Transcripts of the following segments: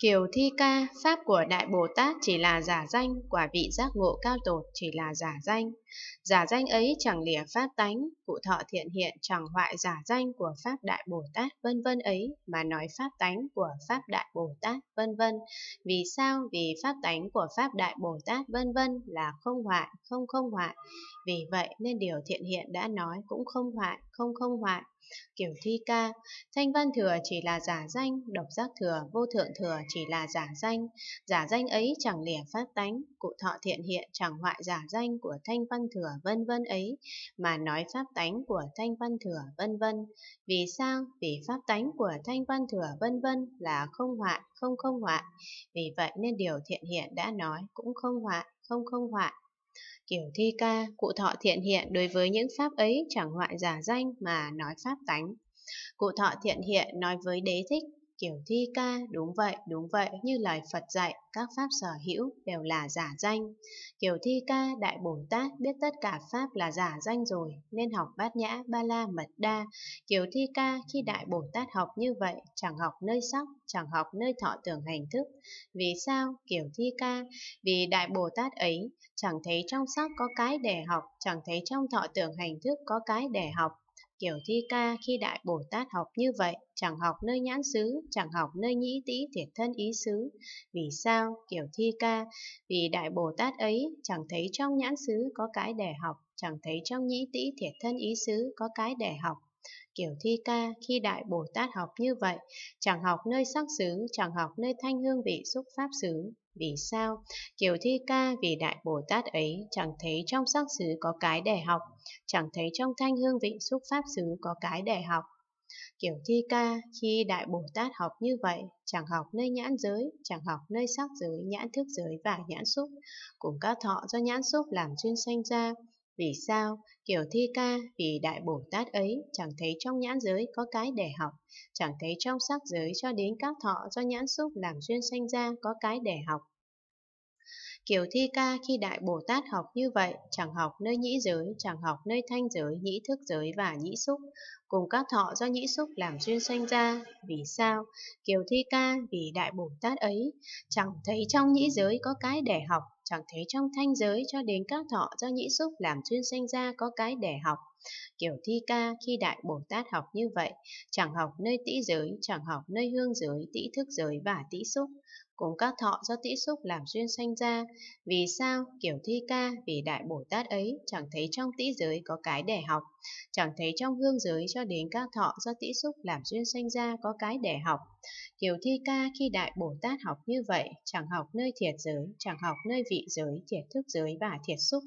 Kiều Thi Ca, Pháp của Đại Bồ Tát chỉ là giả danh, quả vị giác ngộ cao tột chỉ là giả danh. Giả danh ấy chẳng lìa Pháp tánh, cụ thọ thiện hiện chẳng hoại giả danh của Pháp Đại Bồ Tát vân vân ấy, mà nói Pháp tánh của Pháp Đại Bồ Tát vân vân. Vì sao? Vì Pháp tánh của Pháp Đại Bồ Tát vân vân là không hoại, không hoại. Vì vậy nên điều thiện hiện đã nói cũng không hoại, không hoại. Kiều Thi Ca, Thanh Văn thừa chỉ là giả danh, Độc Giác thừa, Vô Thượng thừa chỉ là giả danh. Giả danh ấy chẳng lìa Pháp tánh, cụ thọ thiện hiện chẳng hoại giả danh của Thanh Văn thừa vân vân ấy, mà nói Pháp tánh của Thanh Văn thừa vân vân. Vì sao? Vì Pháp tánh của Thanh Văn thừa vân vân là không hoại, không hoại. Vì vậy nên điều thiện hiện đã nói cũng không hoại, không hoại. Kiều Thi Ca, cụ thọ thiện hiện đối với những Pháp ấy chẳng hoại giả danh mà nói Pháp tánh. Cụ thọ thiện hiện nói với Đế Thích. Kiều Thi Ca, đúng vậy, như lời Phật dạy, các Pháp sở hữu đều là giả danh. Kiều Thi Ca, Đại Bồ Tát biết tất cả Pháp là giả danh rồi, nên học Bát Nhã, Ba La, Mật Đa. Kiều Thi Ca, khi Đại Bồ Tát học như vậy, chẳng học nơi sắc, chẳng học nơi thọ tưởng hành thức. Vì sao? Kiều Thi Ca, vì Đại Bồ Tát ấy chẳng thấy trong sắc có cái để học, chẳng thấy trong thọ tưởng hành thức có cái để học. Kiều Thi Ca, khi Đại Bồ Tát học như vậy, chẳng học nơi nhãn xứ, chẳng học nơi nhĩ tĩ thiệt thân ý xứ. Vì sao? Kiều Thi Ca, vì Đại Bồ Tát ấy chẳng thấy trong nhãn xứ có cái để học, chẳng thấy trong nhĩ tĩ thiệt thân ý xứ có cái để học. Kiều Thi Ca, khi Đại Bồ Tát học như vậy, chẳng học nơi sắc xứ, chẳng học nơi thanh hương vị xúc pháp xứ. Vì sao? Kiều Thi Ca, vì Đại Bồ Tát ấy chẳng thấy trong sắc xứ có cái để học, chẳng thấy trong thanh hương vị xúc pháp xứ có cái để học. Kiều Thi Ca, khi Đại Bồ Tát học như vậy, chẳng học nơi nhãn giới, chẳng học nơi sắc giới, nhãn thức giới và nhãn xúc, cùng các thọ do nhãn xúc làm duyên sanh ra. Vì sao? Kiều Thi Ca, vì Đại Bồ Tát ấy chẳng thấy trong nhãn giới có cái để học, chẳng thấy trong sắc giới cho đến các thọ do nhãn xúc làm duyên sanh ra có cái để học. Kiều Thi Ca, khi Đại Bồ Tát học như vậy, chẳng học nơi nhĩ giới, chẳng học nơi thanh giới, nhĩ thức giới và nhĩ xúc, cùng các thọ do nhĩ xúc làm duyên sanh ra. Vì sao? Kiều Thi Ca, vì Đại Bồ Tát ấy chẳng thấy trong nhĩ giới có cái để học, chẳng thấy trong thanh giới cho đến các thọ do nhĩ xúc làm duyên sanh ra có cái để học. Kiều Thi Ca, khi Đại Bồ Tát học như vậy, chẳng học nơi tĩ giới, chẳng học nơi hương giới, tĩ thức giới và tĩ xúc, cùng các thọ do tĩ xúc làm duyên sanh ra. Vì sao? Kiều Thi Ca, vì Đại Bồ Tát ấy chẳng thấy trong tĩ giới có cái để học, chẳng thấy trong hương giới cho đến các thọ do tĩ xúc làm duyên sanh ra có cái để học. Kiều Thi Ca, khi Đại Bồ Tát học như vậy, chẳng học nơi thiệt giới, chẳng học nơi vị giới, thiệt thức giới và thiệt xúc,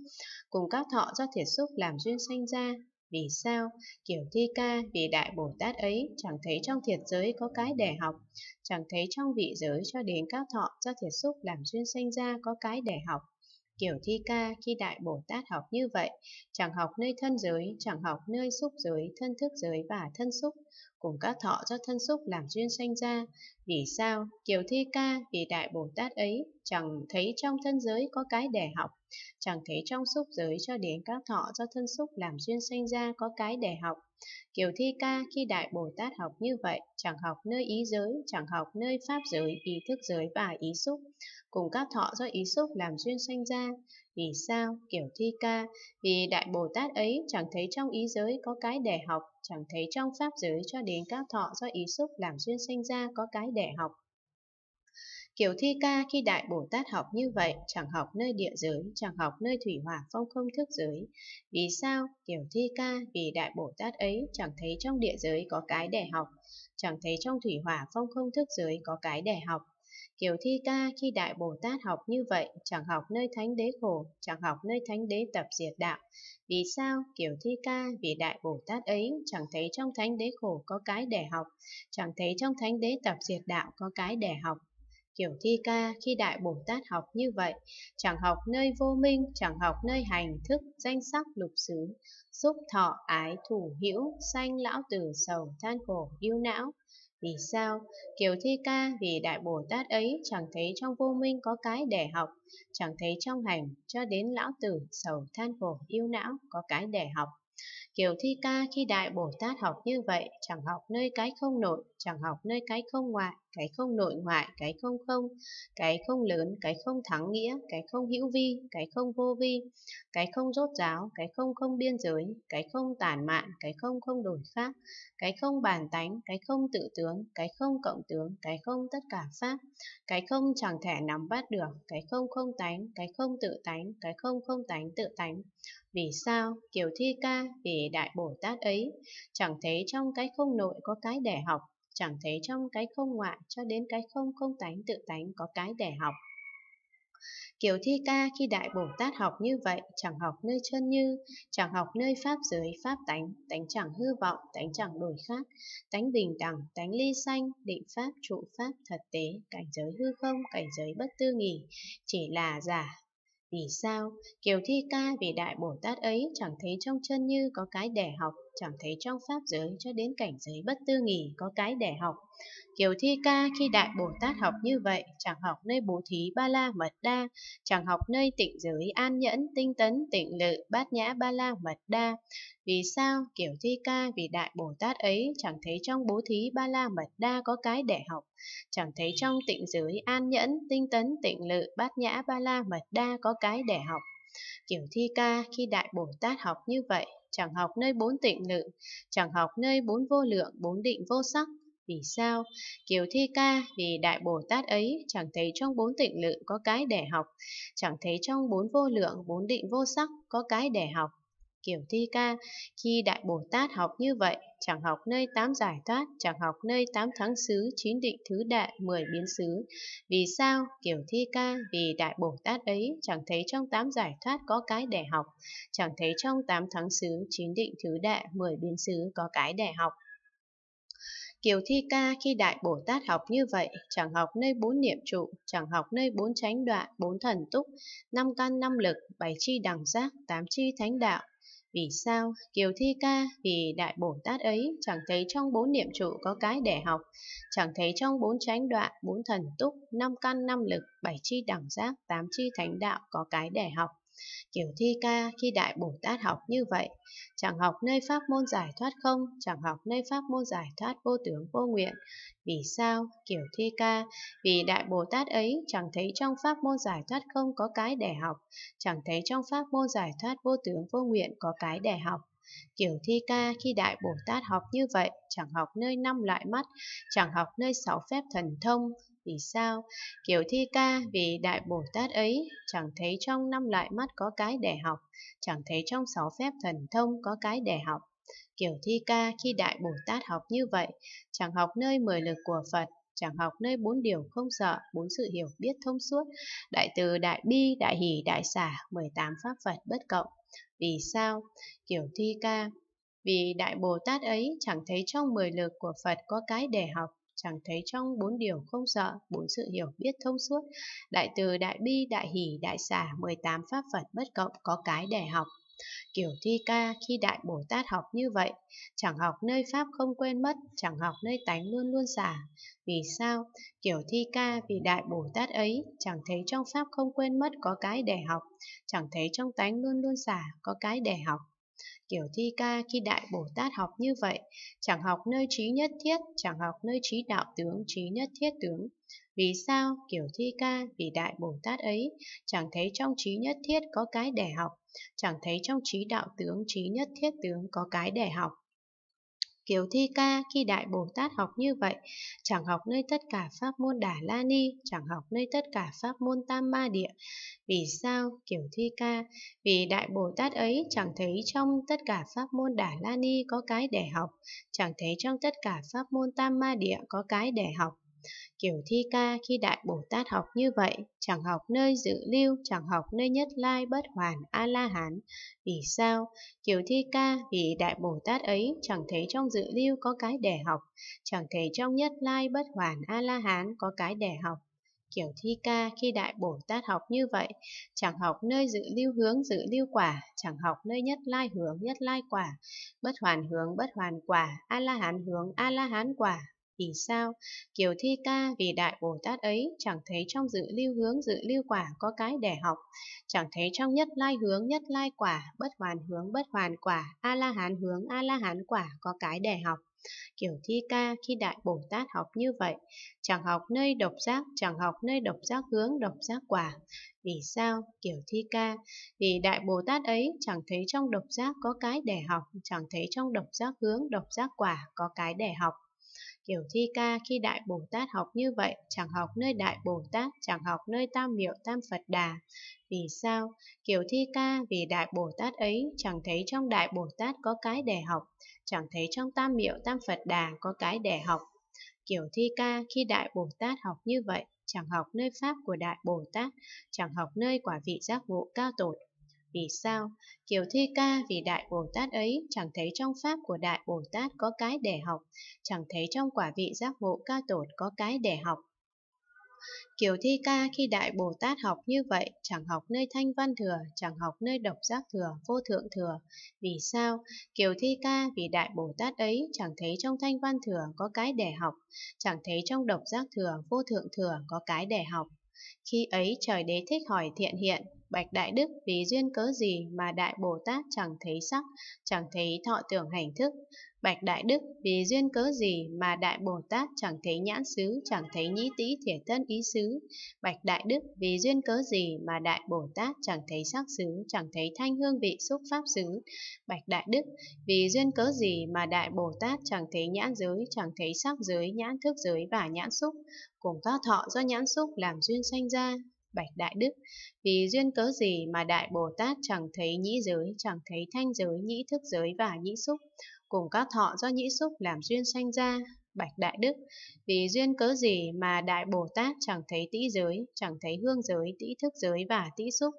cùng các thọ do thiệt xúc làm duyên sanh ra. Vì sao? Kiều Thi Ca, vì Đại Bồ Tát ấy chẳng thấy trong thiệt giới có cái để học, chẳng thấy trong vị giới cho đến các thọ do thiệt xúc làm duyên sanh ra có cái để học. Kiều Thi Ca, khi Đại Bồ Tát học như vậy, chẳng học nơi thân giới, chẳng học nơi xúc giới, thân thức giới và thân xúc, cùng các thọ do thân xúc làm duyên sanh ra. Vì sao? Kiều Thi Ca, vì Đại Bồ Tát ấy chẳng thấy trong thân giới có cái để học, chẳng thấy trong xúc giới cho đến các thọ do thân xúc làm duyên sanh ra có cái để học. Kiều Thi Ca, khi Đại Bồ Tát học như vậy, chẳng học nơi ý giới, chẳng học nơi pháp giới, ý thức giới và ý xúc, cùng các thọ do ý xúc làm duyên sanh ra. Vì sao? Kiều Thi Ca, vì Đại Bồ Tát ấy chẳng thấy trong ý giới có cái để học, chẳng thấy trong pháp giới cho đến các thọ do ý xúc làm duyên sanh ra có cái để học. Kiều Thi Ca, khi Đại Bồ Tát học như vậy, chẳng học nơi địa giới, chẳng học nơi thủy hỏa phong không thức giới. Vì sao? Kiều Thi Ca, vì Đại Bồ Tát ấy chẳng thấy trong địa giới có cái để học, chẳng thấy trong thủy hỏa phong không thức giới có cái để học. Kiều Thi Ca, khi Đại Bồ Tát học như vậy, chẳng học nơi Thánh Đế khổ, chẳng học nơi Thánh Đế tập diệt đạo. Vì sao? Kiều Thi Ca, vì Đại Bồ Tát ấy chẳng thấy trong Thánh Đế khổ có cái để học, chẳng thấy trong Thánh Đế tập diệt đạo có cái để học. Kiều Thi Ca, khi Đại Bồ Tát học như vậy, chẳng học nơi vô minh, chẳng học nơi hành thức, danh sắc, lục xứ, xúc thọ, ái, thủ, hữu, sanh, lão tử, sầu, than khổ, ưu não. Vì sao? Kiều Thi Ca, vì Đại Bồ Tát ấy chẳng thấy trong vô minh có cái để học, chẳng thấy trong hành cho đến lão tử, sầu, than khổ, ưu não có cái để học. Kiều Thi Ca khi Đại Bồ Tát học như vậy, chẳng học nơi cái không nội, chẳng học nơi cái không ngoại, cái không nội ngoại, cái không không, cái không lớn, cái không thắng nghĩa, cái không hữu vi, cái không vô vi, cái không rốt ráo, cái không không biên giới, cái không tản mạn, cái không không đổi khác, cái không bản tánh, cái không tự tướng, cái không cộng tướng, cái không tất cả pháp, cái không chẳng thể nắm bắt được, cái không không tánh, cái không tự tánh, cái không không tánh tự tánh. Vì sao? Kiều Thi Ca, vì Đại Bồ Tát ấy chẳng thấy trong cái không nội có cái để học, chẳng thấy trong cái không ngoại cho đến cái không không tánh tự tánh có cái để học. Kiều Thi Ca khi Đại Bồ Tát học như vậy, chẳng học nơi chân như, chẳng học nơi pháp giới, pháp tánh, tánh chẳng hư vọng, tánh chẳng đổi khác, tánh bình đẳng, tánh ly sanh, định pháp, trụ pháp, thật tế, cảnh giới hư không, cảnh giới bất tư nghỉ, chỉ là giả. Vì sao? Kiều Thi Ca vì Đại Bồ Tát ấy chẳng thấy trong chân như có cái để học, chẳng thấy trong pháp giới cho đến cảnh giới bất tư nghỉ có cái để học. Kiều Thi Ca khi Đại Bồ Tát học như vậy, chẳng học nơi bố thí ba la mật đa, chẳng học nơi tịnh giới an nhẫn, tinh tấn, tịnh lự, bát nhã ba la mật đa. Vì sao? Kiều Thi Ca vì Đại Bồ Tát ấy chẳng thấy trong bố thí ba la mật đa có cái để học, chẳng thấy trong tịnh giới an nhẫn, tinh tấn, tịnh lự, bát nhã ba la mật đa có cái để học. Kiều Thi Ca khi Đại Bồ Tát học như vậy, chẳng học nơi bốn tịnh lự, chẳng học nơi bốn vô lượng, bốn định vô sắc. Vì sao? Kiều Thi Ca vì Đại Bồ Tát ấy chẳng thấy trong bốn tịnh lự có cái để học, chẳng thấy trong bốn vô lượng, bốn định vô sắc có cái để học. Kiều Thi Ca khi Đại Bồ Tát học như vậy, chẳng học nơi tám giải thoát, chẳng học nơi tám thắng xứ, chín định thứ đại, 10 biến xứ. Vì sao? Kiều Thi Ca vì Đại Bồ Tát ấy chẳng thấy trong tám giải thoát có cái để học, chẳng thấy trong tám thắng xứ, chín định thứ đại, 10 biến xứ có cái để học. Kiều Thi Ca khi Đại Bồ Tát học như vậy, chẳng học nơi bốn niệm trụ, chẳng học nơi bốn chánh đoạn, bốn thần túc, 5 căn 5 lực, 7 chi đẳng giác, 8 chi thánh đạo. Vì sao? Kiều Thi Ca vì Đại Bồ Tát ấy chẳng thấy trong bốn niệm trụ có cái để học, chẳng thấy trong bốn chánh đoạn, bốn thần túc, 5 căn 5 lực, 7 chi đẳng giác, 8 chi thánh đạo có cái để học. Kiều Thi Ca khi Đại Bồ Tát học như vậy, chẳng học nơi pháp môn giải thoát không, chẳng học nơi pháp môn giải thoát vô tướng vô nguyện. Vì sao? Kiều Thi Ca vì Đại Bồ Tát ấy chẳng thấy trong pháp môn giải thoát không có cái để học, chẳng thấy trong pháp môn giải thoát vô tướng vô nguyện có cái để học. Kiều Thi Ca khi Đại Bồ Tát học như vậy, chẳng học nơi 5 loại mắt, chẳng học nơi 6 phép thần thông. Vì sao? Kiều Thi Ca vì Đại Bồ Tát ấy chẳng thấy trong 5 loại mắt có cái để học, chẳng thấy trong 6 phép thần thông có cái để học. Kiều Thi Ca khi Đại Bồ Tát học như vậy, chẳng học nơi 10 lực của Phật, chẳng học nơi 4 điều không sợ, 4 sự hiểu biết thông suốt, đại từ, đại bi, đại hỷ, đại xả, 18 pháp Phật bất cộng. Vì sao? Kiều Thi Ca vì Đại Bồ Tát ấy chẳng thấy trong 10 lực của Phật có cái để học, chẳng thấy trong 4 điều không sợ, 4 sự hiểu biết thông suốt, đại từ, đại bi, đại hỷ, đại xả, 18 pháp Phật bất cộng có cái để học. Kiều Thi Ca khi Đại Bồ Tát học như vậy, chẳng học nơi pháp không quên mất, chẳng học nơi tánh luôn luôn xả. Vì sao? Kiều Thi Ca vì Đại Bồ Tát ấy chẳng thấy trong pháp không quên mất có cái để học, chẳng thấy trong tánh luôn luôn xả có cái để học. Kiều Thi Ca khi Đại Bồ Tát học như vậy, chẳng học nơi trí nhất thiết, chẳng học nơi trí đạo tướng, trí nhất thiết tướng. Vì sao? Kiều Thi Ca vì Đại Bồ Tát ấy chẳng thấy trong trí nhất thiết có cái để học, chẳng thấy trong trí đạo tướng, trí nhất thiết tướng có cái để học. Kiều Thi Ca khi Đại Bồ Tát học như vậy, chẳng học nơi tất cả pháp môn Đà La Ni, chẳng học nơi tất cả pháp môn Tam Ma Địa. Vì sao? Kiều Thi Ca vì Đại Bồ Tát ấy chẳng thấy trong tất cả pháp môn Đà La Ni có cái để học, chẳng thấy trong tất cả pháp môn Tam Ma Địa có cái để học. Kiều Thi Ca khi Đại Bồ Tát học như vậy, chẳng học nơi Dự Lưu, chẳng học nơi Nhất Lai, Bất Hoàn, A La Hán. Vì sao? Kiều Thi Ca vì Đại Bồ Tát ấy chẳng thấy trong Dự Lưu có cái để học, chẳng thấy trong Nhất Lai, Bất Hoàn, A La Hán có cái để học. Kiều Thi Ca khi Đại Bồ Tát học như vậy, chẳng học nơi Dự Lưu hướng, Dự Lưu quả, chẳng học nơi Nhất Lai hướng, Nhất Lai quả, Bất Hoàn hướng, Bất Hoàn quả, A La Hán hướng, A La Hán quả. Vì sao? Kiều Thi Ca vì Đại Bồ Tát ấy chẳng thấy trong dự lưu hướng dự lưu quả có cái để học, chẳng thấy trong nhất lai hướng nhất lai quả, bất hoàn hướng bất hoàn quả, A La Hán hướng A La Hán quả có cái để học. Kiều Thi Ca khi Đại Bồ Tát học như vậy, chẳng học nơi độc giác, chẳng học nơi độc giác hướng, độc giác quả. Vì sao? Kiều Thi Ca vì Đại Bồ Tát ấy chẳng thấy trong độc giác có cái để học, chẳng thấy trong độc giác hướng, độc giác quả có cái để học. Kiều Thi Ca khi Đại Bồ Tát học như vậy, chẳng học nơi Đại Bồ Tát, chẳng học nơi Tam Miệu Tam Phật Đà. Vì sao? Kiều Thi Ca vì Đại Bồ Tát ấy chẳng thấy trong Đại Bồ Tát có cái để học, chẳng thấy trong Tam Miệu Tam Phật Đà có cái để học. Kiều Thi Ca khi Đại Bồ Tát học như vậy, chẳng học nơi Pháp của Đại Bồ Tát, chẳng học nơi quả vị giác ngộ cao tột. Vì sao? Kiều Thi Ca vì Đại Bồ Tát ấy chẳng thấy trong Pháp của Đại Bồ Tát có cái để học, chẳng thấy trong quả vị giác ngộ cao tột có cái để học. Kiều Thi Ca khi Đại Bồ Tát học như vậy, chẳng học nơi Thanh Văn Thừa, chẳng học nơi Độc Giác Thừa, Vô Thượng Thừa. Vì sao? Kiều Thi Ca vì Đại Bồ Tát ấy chẳng thấy trong Thanh Văn Thừa có cái để học, chẳng thấy trong Độc Giác Thừa, Vô Thượng Thừa có cái để học. Khi ấy trời Đế Thích hỏi Thiện Hiện: Bạch Đại Đức, vì duyên cớ gì mà Đại Bồ Tát chẳng thấy sắc, chẳng thấy thọ tưởng hành thức? Bạch Đại Đức, vì duyên cớ gì mà Đại Bồ Tát chẳng thấy nhãn xứ, chẳng thấy nhĩ tĩ thiệt thân ý xứ? Bạch Đại Đức, vì duyên cớ gì mà Đại Bồ Tát chẳng thấy sắc xứ, chẳng thấy thanh hương vị xúc pháp xứ? Bạch Đại Đức, vì duyên cớ gì mà Đại Bồ Tát chẳng thấy nhãn giới, chẳng thấy sắc giới, nhãn thức giới và nhãn xúc, cùng các thọ do nhãn xúc làm duyên sanh ra? Bạch Đại Đức, vì duyên cớ gì mà Đại Bồ Tát chẳng thấy nhĩ giới, chẳng thấy thanh giới, nhĩ thức giới và nhĩ xúc, cùng các thọ do nhĩ xúc làm duyên sanh ra? Bạch Đại Đức, vì duyên cớ gì mà Đại Bồ Tát chẳng thấy tĩ giới, chẳng thấy hương giới, tĩ thức giới và tĩ xúc,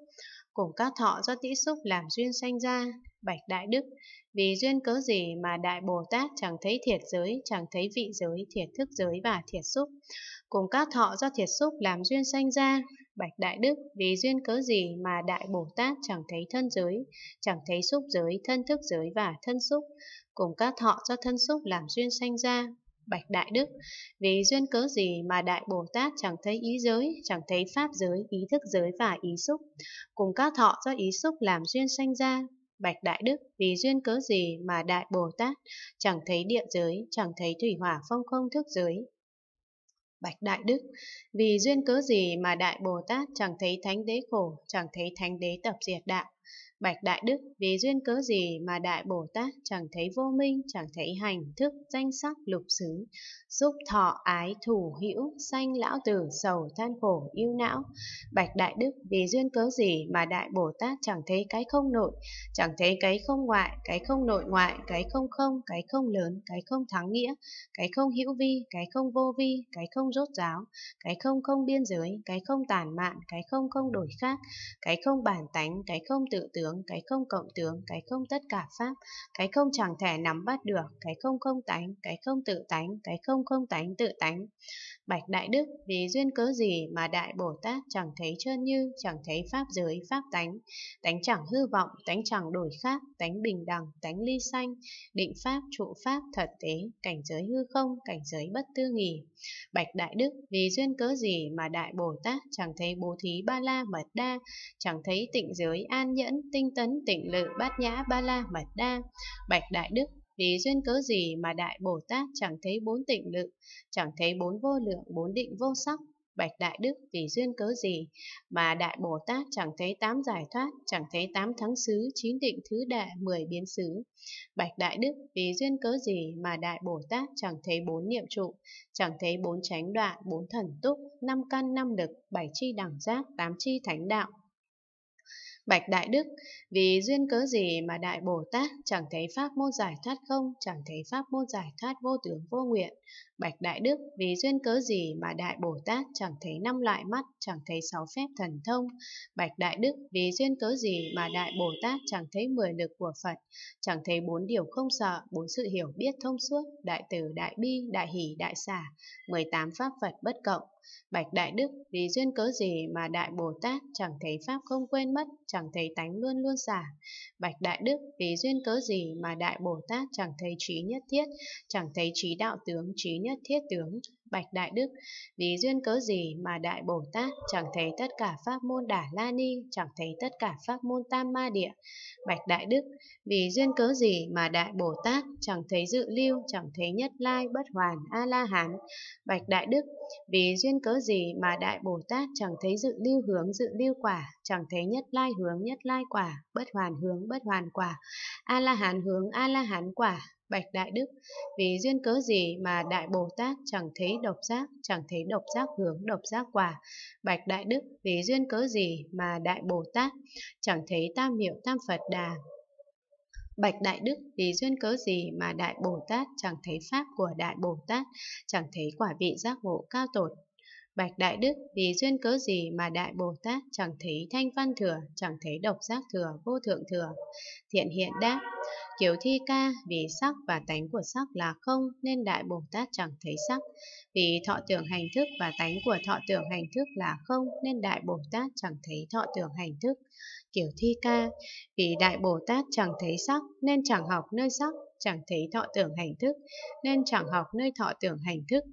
cùng các thọ do tĩ xúc làm duyên sanh ra? Bạch Đại Đức, vì duyên cớ gì mà Đại Bồ Tát chẳng thấy thiệt giới, chẳng thấy vị giới, thiệt thức giới và thiệt xúc, cùng các thọ do thiệt xúc làm duyên sanh ra? Bạch Đại Đức, vì duyên cớ gì mà Đại Bồ Tát chẳng thấy thân giới, chẳng thấy xúc giới, thân thức giới và thân xúc, cùng các thọ do thân xúc làm duyên sanh ra? Bạch Đại Đức, vì duyên cớ gì mà Đại Bồ Tát chẳng thấy ý giới, chẳng thấy pháp giới, ý thức giới và ý xúc, cùng các thọ do ý xúc làm duyên sanh ra? Bạch Đại Đức, vì duyên cớ gì mà Đại Bồ Tát chẳng thấy địa giới, chẳng thấy thủy hỏa phong không thức giới? Bạch Đại Đức, vì duyên cớ gì mà Đại Bồ Tát chẳng thấy Thánh Đế khổ, chẳng thấy Thánh Đế tập diệt đạo? Bạch Đại Đức, vì duyên cớ gì mà Đại Bồ Tát chẳng thấy vô minh, chẳng thấy hành, thức, danh sắc, lục xứ, xúc, thọ, ái, thủ, hữu, sanh, lão tử, sầu, than khổ, ưu não? Bạch Đại Đức, vì duyên cớ gì mà Đại Bồ Tát chẳng thấy cái không nội, chẳng thấy cái không ngoại, cái không nội ngoại, cái không không, cái không lớn, cái không thắng nghĩa, cái không hữu vi, cái không vô vi, cái không rốt ráo, cái không không biên giới, cái không tàn mạn, cái không không đổi khác, cái không bản tánh, cái không tự tướng, cái không cộng tướng, cái không tất cả pháp, cái không chẳng thể nắm bắt được, cái không không tánh, cái không tự tánh, cái không không tánh tự tánh? Bạch Đại Đức, vì duyên cớ gì mà Đại Bồ Tát chẳng thấy trơn như, chẳng thấy pháp giới, pháp tánh, tánh chẳng hư vọng, tánh chẳng đổi khác, tánh bình đẳng, tánh ly sanh, định pháp, trụ pháp, thật tế, cảnh giới hư không, cảnh giới bất tư nghì? Bạch Đại Đức, vì duyên cớ gì mà Đại Bồ Tát chẳng thấy bố thí ba la mật đa, chẳng thấy tịnh giới, an nhẫn, tinh tấn, tịnh lự, bát nhã, ba la mật đa? Bạch Đại Đức, vì duyên cớ gì mà Đại Bồ Tát chẳng thấy bốn tịnh lự, chẳng thấy bốn vô lượng, bốn định vô sắc? Bạch Đại Đức, vì duyên cớ gì mà Đại Bồ Tát chẳng thấy tám giải thoát, chẳng thấy tám thắng xứ, chín định thứ đệ, 10 biến xứ? Bạch Đại Đức, vì duyên cớ gì mà Đại Bồ Tát chẳng thấy bốn niệm trụ, chẳng thấy bốn chánh đoạn, bốn thần túc, 5 căn, 5 lực, 7 chi đẳng giác, 8 chi thánh đạo? Bạch Đại Đức, vì duyên cớ gì mà Đại Bồ Tát chẳng thấy pháp môn giải thoát không, chẳng thấy pháp môn giải thoát vô tướng vô nguyện? Bạch Đại Đức, vì duyên cớ gì mà Đại Bồ Tát chẳng thấy 5 loại mắt, chẳng thấy 6 phép thần thông? Bạch Đại Đức, vì duyên cớ gì mà Đại Bồ Tát chẳng thấy 10 lực của Phật, chẳng thấy 4 điều không sợ, 4 sự hiểu biết thông suốt, đại từ, đại bi, đại hỷ, đại xả, 18 pháp Phật bất cộng? Bạch Đại Đức, vì duyên cớ gì mà Đại Bồ Tát chẳng thấy Pháp không quên mất, chẳng thấy tánh luôn luôn giả? Bạch Đại Đức, vì duyên cớ gì mà Đại Bồ Tát chẳng thấy trí nhất thiết, chẳng thấy trí đạo tướng, trí nhất thiết tướng? Bạch Đại Đức, vì duyên cớ gì mà Đại Bồ Tát chẳng thấy tất cả pháp môn Đà La Ni, chẳng thấy tất cả pháp môn Tam Ma Địa? Bạch Đại Đức, vì duyên cớ gì mà Đại Bồ Tát chẳng thấy Dự Lưu, chẳng thấy Nhất Lai, Bất Hoàn, A La Hán? Bạch Đại Đức, vì duyên cớ gì mà Đại Bồ Tát chẳng thấy Dự Lưu hướng, Dự Lưu quả, chẳng thấy Nhất Lai hướng, Nhất Lai quả, Bất Hoàn hướng, Bất Hoàn quả, A La Hán hướng, A La Hán quả? Bạch Đại Đức, vì duyên cớ gì mà Đại Bồ Tát chẳng thấy độc giác, chẳng thấy độc giác hướng, độc giác quả? Bạch Đại Đức, vì duyên cớ gì mà Đại Bồ Tát chẳng thấy tam hiệu, tam Phật đà? Bạch Đại Đức, vì duyên cớ gì mà Đại Bồ Tát chẳng thấy pháp của Đại Bồ Tát, chẳng thấy quả vị giác ngộ cao tột? Bạch Đại Đức, vì duyên cớ gì mà Đại Bồ Tát chẳng thấy thanh văn thừa, chẳng thấy độc giác thừa, vô thượng thừa? Thiện Hiện đáp: Kiều Thi Ca, vì sắc và tánh của sắc là không, nên Đại Bồ Tát chẳng thấy sắc. Vì thọ tưởng hành thức và tánh của thọ tưởng hành thức là không, nên Đại Bồ Tát chẳng thấy thọ tưởng hành thức. Kiều Thi Ca, vì Đại Bồ Tát chẳng thấy sắc, nên chẳng học nơi sắc, chẳng thấy thọ tưởng hành thức, nên chẳng học nơi thọ tưởng hành thức.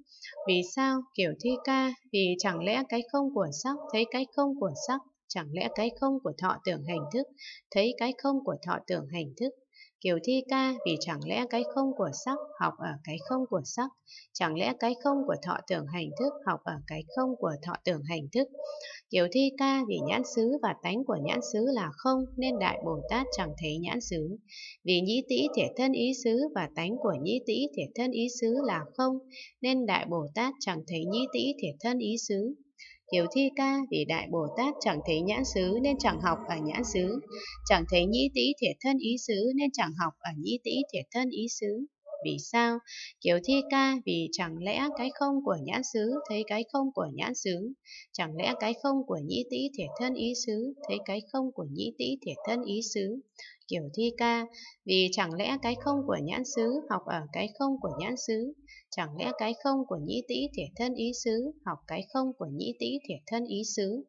Vì sao? Kiều Thi Ca, vì chẳng lẽ cái không của sắc thấy cái không của sắc, chẳng lẽ cái không của thọ tưởng hành thức thấy cái không của thọ tưởng hành thức? Kiều Thi Ca, vì chẳng lẽ cái không của sắc học ở cái không của sắc, chẳng lẽ cái không của thọ tưởng hành thức học ở cái không của thọ tưởng hành thức? Kiều Thi Ca, vì nhãn xứ và tánh của nhãn xứ là không, nên Đại Bồ Tát chẳng thấy nhãn xứ. Vì nhĩ tĩ thể thân ý xứ và tánh của nhĩ tĩ thể thân ý xứ là không, nên Đại Bồ Tát chẳng thấy nhĩ tĩ thể thân ý xứ. Kiều Thi Ca, vì Đại Bồ Tát chẳng thấy nhãn xứ nên chẳng học ở nhãn xứ, chẳng thấy nhĩ tĩ thiệt thân ý xứ nên chẳng học ở nhĩ tĩ thiệt thân ý xứ. Vì sao? Kiều Thi Ca, vì chẳng lẽ cái không của nhãn xứ thấy cái không của nhãn xứ, chẳng lẽ cái không của nhĩ tĩ thiệt thân ý xứ thấy cái không của nhĩ tĩ thiệt thân ý xứ? Kiều Thi Ca, vì chẳng lẽ cái không của nhãn xứ học ở cái không của nhãn xứ, chẳng lẽ cái không của nhĩ tĩ thể thân ý xứ học cái không của nhĩ tĩ thể thân ý xứ?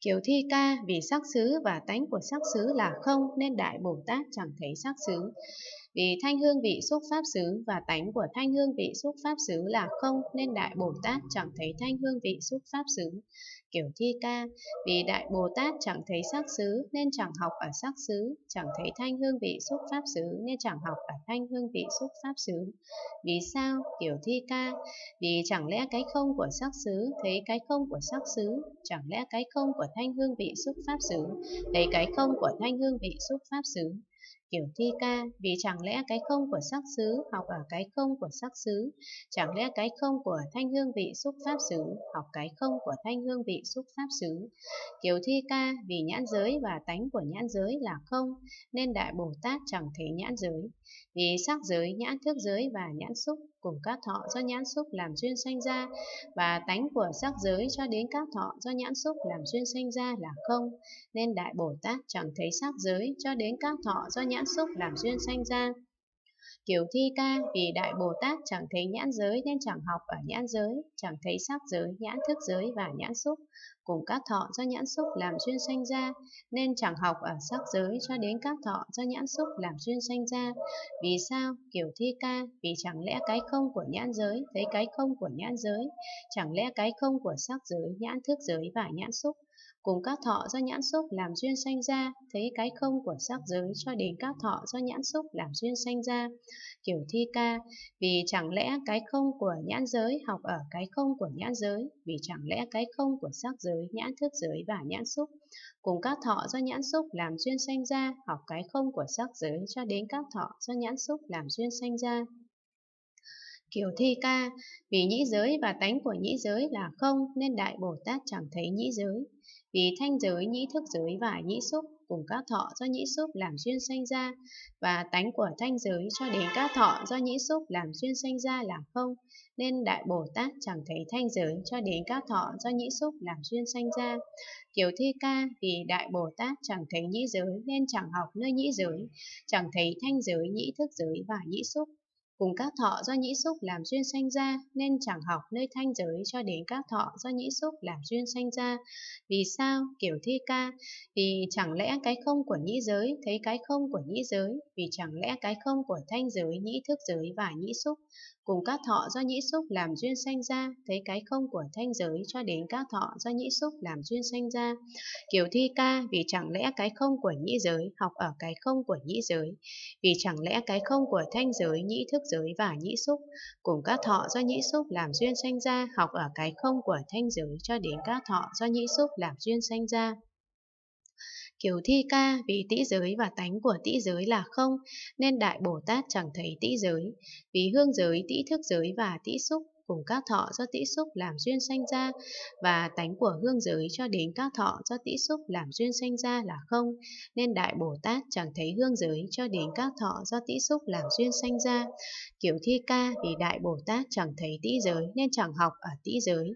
Kiều Thi Ca, vì sắc xứ và tánh của sắc xứ là không, nên Đại Bồ Tát chẳng thấy sắc xứ. Vì thanh hương vị xúc pháp xứ và tánh của thanh hương vị xúc pháp xứ là không, nên Đại Bồ Tát chẳng thấy thanh hương vị xúc pháp xứ. Kiều Thi Ca, vì Đại Bồ Tát chẳng thấy sắc xứ nên chẳng học ở sắc xứ, chẳng thấy thanh hương vị xúc pháp xứ nên chẳng học ở thanh hương vị xúc pháp xứ. Vì sao? Kiều Thi Ca, vì chẳng lẽ cái không của sắc xứ thấy cái không của sắc xứ, chẳng lẽ cái không của thanh hương vị xúc pháp xứ thấy cái không của thanh hương vị xúc pháp xứ? Kiều Thi Ca, vì chẳng lẽ cái không của sắc xứ học ở cái không của sắc xứ, chẳng lẽ cái không của thanh hương vị xúc pháp xứ học cái không của thanh hương vị xúc pháp xứ? Kiều Thi Ca, vì nhãn giới và tánh của nhãn giới là không, nên Đại Bồ Tát chẳng thấy nhãn giới. Vì sắc giới, nhãn thức giới và nhãn xúc cùng các thọ do nhãn xúc làm duyên sanh ra, và tánh của sắc giới cho đến các thọ do nhãn xúc làm duyên sanh ra là không, nên Đại Bồ Tát chẳng thấy sắc giới cho đến các thọ do nhãn xúc làm duyên sanh ra. Kiều Thi Ca, vì Đại Bồ Tát chẳng thấy nhãn giới nên chẳng học ở nhãn giới, chẳng thấy sắc giới, nhãn thức giới và nhãn xúc cùng các thọ do nhãn xúc làm duyên sanh ra, nên chẳng học ở sắc giới cho đến các thọ do nhãn xúc làm duyên sanh ra. Vì sao? Kiều Thi Ca, vì chẳng lẽ cái không của nhãn giới thấy cái không của nhãn giới, chẳng lẽ cái không của sắc giới, nhãn thức giới và nhãn xúc cùng các thọ do nhãn xúc làm duyên sanh ra, thấy cái không của sắc giới cho đến các thọ do nhãn xúc làm duyên sanh ra. Kiều Thi Ca, vì chẳng lẽ cái không của nhãn giới học ở cái không của nhãn giới, vì chẳng lẽ cái không của sắc giới, nhãn thức giới và nhãn xúc cùng các thọ do nhãn xúc làm duyên sanh ra, học cái không của sắc giới cho đến các thọ do nhãn xúc làm duyên sanh ra. Kiều Thi Ca, vì nhĩ giới và tánh của nhĩ giới là không, nên Đại Bồ Tát chẳng thấy nhĩ giới. Vì thanh giới, nhĩ thức giới và nhĩ xúc cùng các thọ do nhĩ xúc làm duyên sanh ra, và tánh của thanh giới cho đến các thọ do nhĩ xúc làm duyên sanh ra là không, nên Đại Bồ Tát chẳng thấy thanh giới cho đến các thọ do nhĩ xúc làm duyên sanh ra. Kiều Thi Ca, vì Đại Bồ Tát chẳng thấy nhĩ giới nên chẳng học nơi nhĩ giới, chẳng thấy thanh giới, nhĩ thức giới và nhĩ xúc Cùng các thọ do nhĩ xúc làm duyên sanh ra, nên chẳng học nơi thanh giới cho đến các thọ do nhĩ xúc làm duyên sanh ra. Vì sao? Kiểu Thi Ca, vì chẳng lẽ cái không của nhĩ giới thấy cái không của nhĩ giới, vì chẳng lẽ cái không của thanh giới, nhĩ thức giới và nhĩ xúc cùng các thọ do nhĩ xúc làm duyên sanh ra, thấy cái không của thanh giới cho đến các thọ do nhĩ xúc làm duyên sanh ra. Kiều Thi Ca, vì chẳng lẽ cái không của nhĩ giới học ở cái không của nhĩ giới, vì chẳng lẽ cái không của thanh giới, nhĩ thức giới và nhĩ xúc cùng các thọ do nhĩ xúc làm duyên sanh ra, học ở cái không của thanh giới cho đến các thọ do nhĩ xúc làm duyên sanh ra. Kiều Thi Ca, vì tĩ giới và tánh của tĩ giới là không, nên Đại Bồ Tát chẳng thấy tĩ giới. Vì hương giới, tĩ thức giới và tĩ xúc cùng các thọ do tĩ xúc làm duyên sanh ra, và tánh của hương giới cho đến các thọ do tĩ xúc làm duyên sanh ra là không, nên Đại Bồ Tát chẳng thấy hương giới cho đến các thọ do tĩ xúc làm duyên sanh ra. Kiểu Thi Ca, vì Đại Bồ Tát chẳng thấy tĩ giới nên chẳng học ở tĩ giới,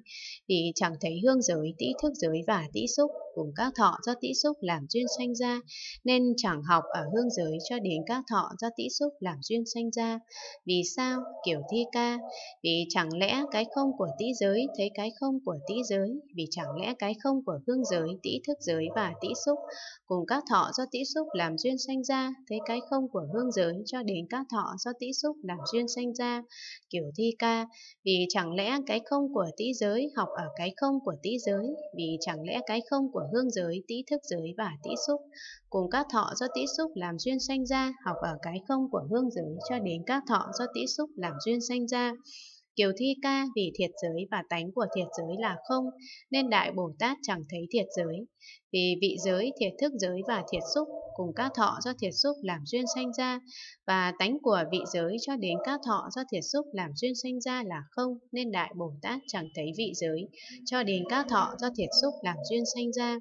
vì chẳng thấy hương giới, tĩ thức giới và tĩ xúc cùng các thọ do tĩ xúc làm duyên sanh ra, nên chẳng học ở hương giới cho đến các thọ do tĩ xúc làm duyên sanh ra. Vì sao? Kiểu Thi Ca, vì chẳng lẽ cái không của tĩ giới thấy cái không của tĩ giới, vì chẳng lẽ cái không của hương giới, tĩ thức giới và tĩ xúc cùng các thọ do tĩ xúc làm duyên sanh ra, thấy cái không của hương giới cho đến các thọ do tĩ xúc làm duyên sanh ra. Kiểu Thi Ca, vì chẳng lẽ cái không của tĩ giới học ở cái không của tĩ giới, vì chẳng lẽ cái không của hương giới, tĩ thức giới và tĩ xúc cùng các thọ do tĩ xúc làm duyên sanh ra, học ở cái không của hương giới cho đến các thọ do tĩ xúc làm duyên sanh ra. Kiều Thi Ca, vì thiệt giới và tánh của thiệt giới là không, nên Đại Bồ Tát chẳng thấy thiệt giới. Vì vị giới, thiệt thức giới và thiệt xúc cùng các thọ do thiệt xúc làm duyên sanh ra, và tánh của vị giới cho đến các thọ do thiệt xúc làm duyên sanh ra là không, nên Đại Bồ Tát chẳng thấy vị giới cho đến các thọ do thiệt xúc làm duyên sanh ra.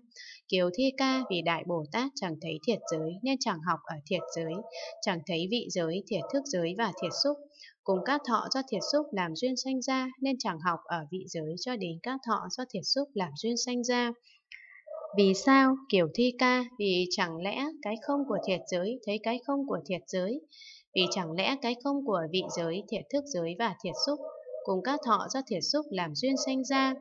Kiều Thi Ca, vì Đại Bồ Tát chẳng thấy thiệt giới nên chẳng học ở thiệt giới, chẳng thấy vị giới, thiệt thức giới và thiệt xúc cùng các thọ do thiệt xúc làm duyên sanh ra, nên chẳng học ở vị giới cho đến các thọ do thiệt xúc làm duyên sanh ra. Vì sao? Kiểu Thi Ca, vì chẳng lẽ cái không của thiệt giới thấy cái không của thiệt giới, vì chẳng lẽ cái không của vị giới, thiệt thức giới và thiệt xúc cùng các thọ do thiệt xúc làm duyên sanh ra,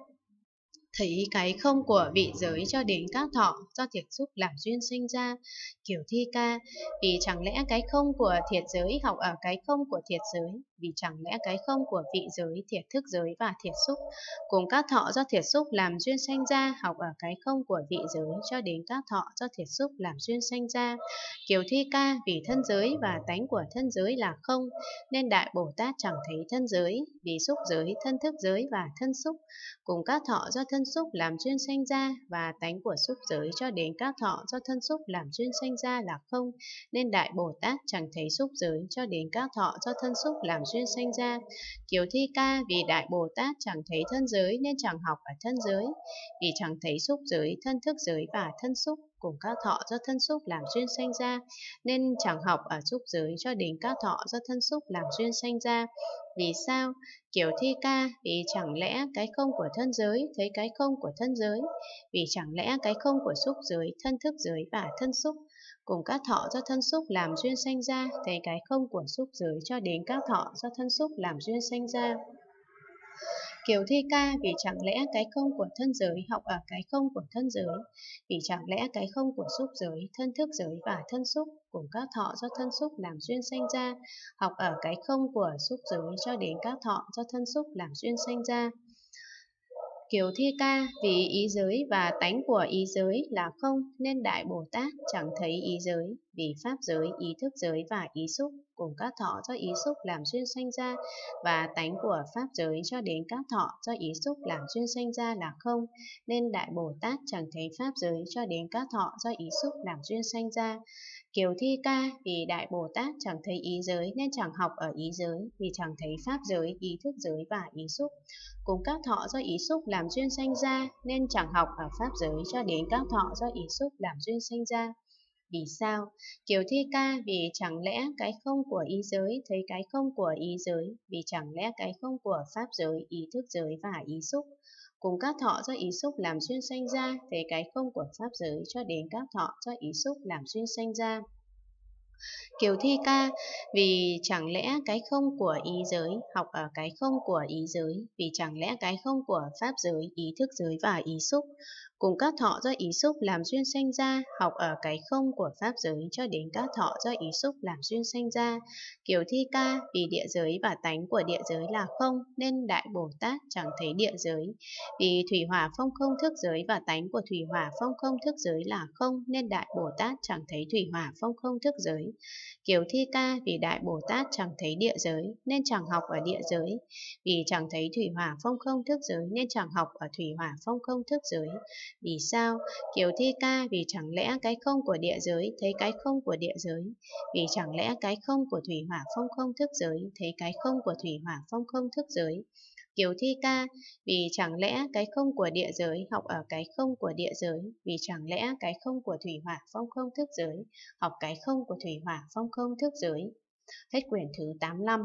thấy cái không của vị giới cho đến các thọ do thiệt xúc làm duyên sinh ra. Kiểu Thi Ca, vì chẳng lẽ cái không của thiệt giới học ở cái không của thiệt giới, vì chẳng lẽ cái không của vị giới, thiệt thức giới và thiệt xúc cùng các thọ do thiệt xúc làm duyên sanh ra, học ở cái không của vị giới cho đến các thọ do thiệt xúc làm duyên sanh ra. Kiểu Thi Ca, vì thân giới và tánh của thân giới là không, nên Đại Bồ Tát chẳng thấy thân giới. Vì xúc giới, thân thức giới và thân xúc cùng các thọ do thân xúc làm duyên sanh ra, và tánh của xúc giới cho đến các thọ do thân xúc làm duyên sanh ra là không, nên Đại Bồ Tát chẳng thấy xúc giới cho đến các thọ do thân xúc làm duyên sanh ra. Kiều Thi Ca, vì Đại Bồ Tát chẳng thấy thân giới nên chẳng học ở thân giới, vì chẳng thấy xúc giới, thân thức giới và thân xúc cùng các thọ do thân xúc làm duyên sanh ra, nên chẳng học ở xúc giới cho đến các thọ do thân xúc làm duyên sanh ra. Vì sao? Kiểu Thi Ca, vì chẳng lẽ cái không của thân giới thấy cái không của thân giới, vì chẳng lẽ cái không của xúc giới, thân thức giới và thân xúc cùng các thọ do thân xúc làm duyên sanh ra, thấy cái không của xúc giới cho đến các thọ do thân xúc làm duyên sanh ra. Kiều Thi Ca, vì chẳng lẽ cái không của thân giới học ở cái không của thân giới, vì chẳng lẽ cái không của xúc giới, thân thức giới và thân xúc cùng các thọ do thân xúc làm duyên sanh ra, học ở cái không của xúc giới cho đến các thọ do thân xúc làm duyên sanh ra. Kiều Thi Ca, vì ý giới và tánh của ý giới là không, nên Đại Bồ Tát chẳng thấy ý giới. Vì pháp giới, ý thức giới và ý xúc cùng các thọ do ý xúc làm duyên sanh ra, và tánh của pháp giới cho đến các thọ do ý xúc làm duyên sanh ra là không, nên Đại Bồ Tát chẳng thấy pháp giới cho đến các thọ do ý xúc làm duyên sanh ra. Kiều Thi Ca, vì Đại Bồ Tát chẳng thấy ý giới nên chẳng học ở ý giới, vì chẳng thấy pháp giới, ý thức giới và ý xúc cùng các thọ do ý xúc làm duyên sanh ra, nên chẳng học ở pháp giới cho đến các thọ do ý xúc làm duyên sanh ra. Vì sao? Kiều Thi Ca, vì chẳng lẽ cái không của ý giới thấy cái không của ý giới, vì chẳng lẽ cái không của pháp giới, ý thức giới và ý xúc cùng các thọ do ý xúc làm duyên sanh ra, thấy cái không của pháp giới cho đến các thọ do ý xúc làm duyên sanh ra. Kiều Thi Ca, vì chẳng lẽ cái không của ý giới học ở cái không của ý giới, vì chẳng lẽ cái không của pháp giới, ý thức giới và ý xúc cùng các thọ do ý xúc làm duyên sanh ra, học ở cái không của pháp giới cho đến các thọ do ý xúc làm duyên sanh ra. Kiều Thi Ca, vì địa giới và tánh của địa giới là không, nên Đại Bồ Tát chẳng thấy địa giới. Vì thủy hỏa phong không thức giới và tánh của thủy hỏa phong không thức giới là không, nên Đại Bồ Tát chẳng thấy thủy hỏa phong không thức giới. Kiều Thi Ca, vì Đại Bồ Tát chẳng thấy địa giới, nên chẳng học ở địa giới. Vì chẳng thấy thủy hỏa phong không thức giới, nên chẳng học ở thủy hỏa phong không thức giới. Vì sao? Kiều Thi Ca, vì chẳng lẽ cái không của địa giới thấy cái không của địa giới, vì chẳng lẽ cái không của thủy hỏa phong không thức giới thấy cái không của thủy hỏa phong không thức giới. Kiều Thi Ca, vì chẳng lẽ cái không của địa giới học ở cái không của địa giới, vì chẳng lẽ cái không của thủy hỏa phong không thức giới học cái không của thủy hỏa phong không thức giới. Hết quyển thứ 85.